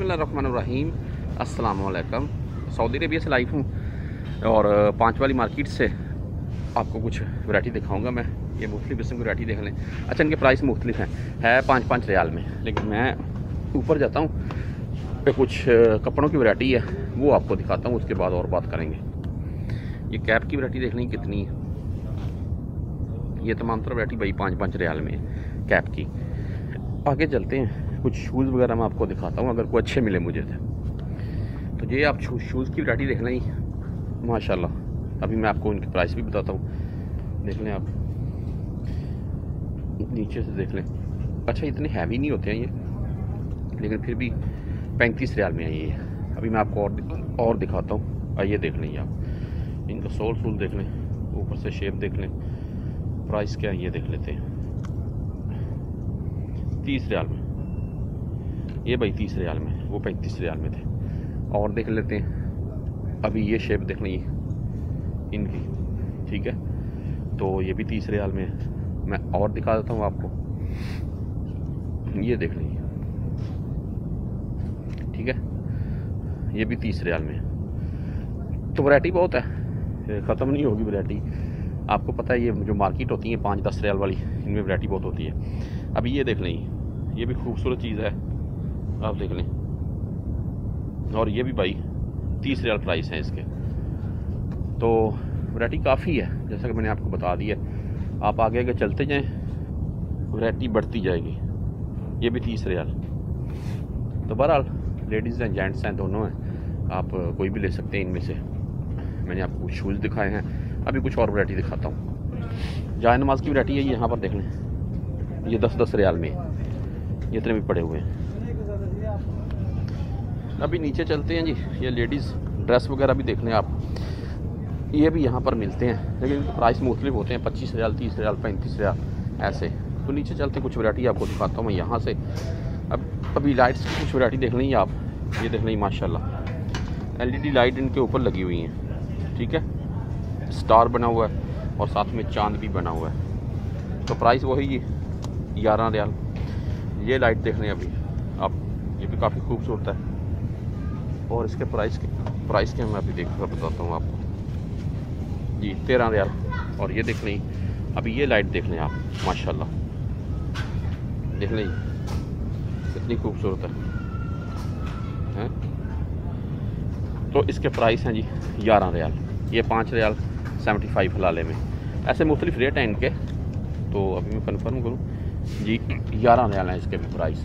बिस्मिल्लाहिर्रहमानिर्रहीम। अस्सलाम वालेकुम। सऊदी अरेबिया से लाइव हूँ और पाँच वाली मार्केट से आपको कुछ वैरायटी दिखाऊंगा मैं। ये मुख्तलिफ किस्म की वैरायटी देख लें। अच्छा, इनके प्राइस मुख्तलिफ हैं, है 5-5 रियाल में। लेकिन मैं ऊपर जाता हूँ, कुछ कपड़ों की वैरायटी है वो आपको दिखाता हूँ, उसके बाद और बात करेंगे। ये कैप की वैरायटी देख लें कितनी है। ये तमाम तरह वैरायटी भाई 5-5 रियाल में कैप की। आगे चलते हैं, कुछ शूज़ वगैरह मैं आपको दिखाता हूँ अगर कोई अच्छे मिले मुझे तो। ये आप शूज़ की वैरायटी देख लें माशाल्लाह। अभी मैं आपको इनके प्राइस भी बताता हूँ, देख लें आप नीचे से देख लें। अच्छा, इतने हैवी नहीं होते हैं ये, लेकिन फिर भी 35 रियाल में है ये। अभी मैं आपको और दिखाता हूँ। आइए देख लें आप इनका सोल देख लें, ऊपर से शेप देख लें, प्राइस क्या है ये देख लेते हैं। 30 रियाल में ये भाई, 30 रियाल में, वो 35 रियाल में थे। और देख लेते हैं अभी ये शेप देख लें इनकी, ठीक है, तो ये भी 30 रियाल में। मैं और दिखा देता हूँ आपको, ये देख लें, ठीक है, ये भी 30 रियाल में। तो वैरायटी बहुत है, ख़त्म नहीं होगी वैरायटी। आपको पता है ये जो मार्केट होती है 5-10 रियाल वाली, इनमें वैरायटी बहुत होती है। अभी ये देख लें, ये भी खूबसूरत चीज़ है, आप देख लें। और ये भी भाई 30 रियाल प्राइस है इसके। तो वैरायटी काफ़ी है, जैसा कि मैंने आपको बता दिया। आप आगे आगे चलते जाएं, वैरायटी बढ़ती जाएगी। ये भी 30 रियाल। तो बहरहाल लेडीज़ हैं, जेंट्स हैं, दोनों हैं, आप कोई भी ले सकते हैं इनमें से। मैंने आपको शूज़ दिखाए हैं, अभी कुछ और वैरायटी दिखाता हूँ। जाय नमाज की वैरायटी है, यहाँ पर देख लें, ये 10-10 रियाल में, ये इतने भी पड़े हुए हैं। अभी नीचे चलते हैं जी, ये लेडीज़ ड्रेस वगैरह भी देख लें आप, ये भी यहाँ पर मिलते हैं, लेकिन इनके प्राइस मुख्तलिफ होते हैं, 25 रियाल, 30 रियाल, 35 रियाल ऐसे। तो नीचे चलते हैं, कुछ वैरायटी आपको दिखाता हूँ मैं यहाँ से। अब अभी लाइट्स की कुछ वैरायटी देख लें आप, ये देख लें माशाल्लाह। LED लाइट इनके ऊपर लगी हुई हैं, ठीक है, स्टार बना हुआ है और साथ में चांद भी बना हुआ है। तो प्राइस वही ये 11 रियाल। ये लाइट देख लें अभी आप, ये भी काफ़ी खूबसूरत है। और इसके प्राइस के मैं अभी देख कर बताता हूँ आपको जी, 13 रियाल। और ये देख लें अभी, ये लाइट देख लें आप माशाल्लाह, देख लें कितनी खूबसूरत है। तो इसके प्राइस हैं जी 11 रियाल। ये 5 रियाल 75 हलाले में। ऐसे मुख्तलिफ रेट हैं इनके, तो अभी मैं कन्फर्म करूँ जी, 11 रियाल हैं इसके भी प्राइस।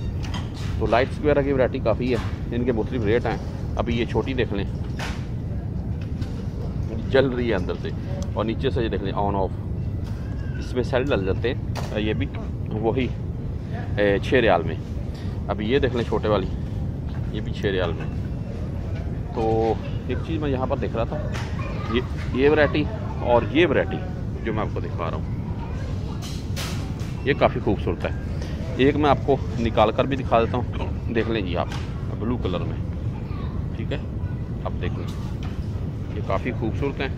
तो लाइट्स वगैरह की वैरायटी काफ़ी है, इनके मुख्तलिफ रेट हैं। अभी ये छोटी देख लें, जल रही है अंदर से, और नीचे से ये देख लें ऑन ऑफ, इसमें सेल डाल जाते हैं। ये भी वही 6 रियाल में। अभी ये देख लें छोटे वाली, ये भी 6 रियाल में। तो एक चीज़ मैं यहाँ पर देख रहा था, ये वैरायटी और ये वैरायटी जो मैं आपको दिखा रहा हूँ, ये काफ़ी खूबसूरत है। एक मैं आपको निकाल कर भी दिखा देता हूँ, देख लें जी आप, ब्लू कलर में, ठीक है, आप देख लें, ये काफ़ी खूबसूरत हैं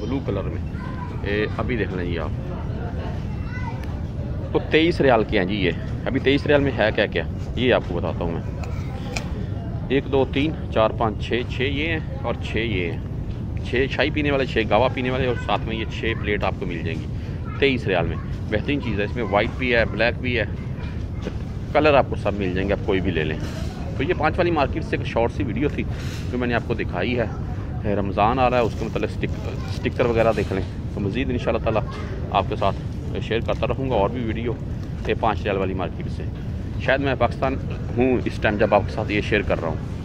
ब्लू कलर में। अभी देख लें जी आप, तो 23 रियाल के हैं जी ये। अभी 23 रियाल में है क्या क्या, ये आपको बताता हूँ मैं। 1 2 3 4 5 6 ये हैं, और 6 ये हैं, 6 चाय पीने वाले, 6 गावा पीने वाले, और साथ में ये 6 प्लेट आपको मिल जाएंगी 23 रियाल में। बेहतरीन चीज़ है, इसमें वाइट भी है, ब्लैक भी है, तो कलर आपको सब मिल जाएंगे, आप कोई भी ले लें। तो ये 5 वाली मार्केट से एक शॉर्ट सी वीडियो थी जो मैंने आपको दिखाई है। रमज़ान आ रहा है, उसके मतलब स्टिकर वगैरह देख लें। तो मज़ीद इंशाल्लाह ताला आपके साथ शेयर करता रहूँगा और भी वीडियो 5 रियाल वाली मार्केट से। शायद मैं पाकिस्तान हूँ इस टाइम जब आपके साथ ये शेयर कर रहा हूँ।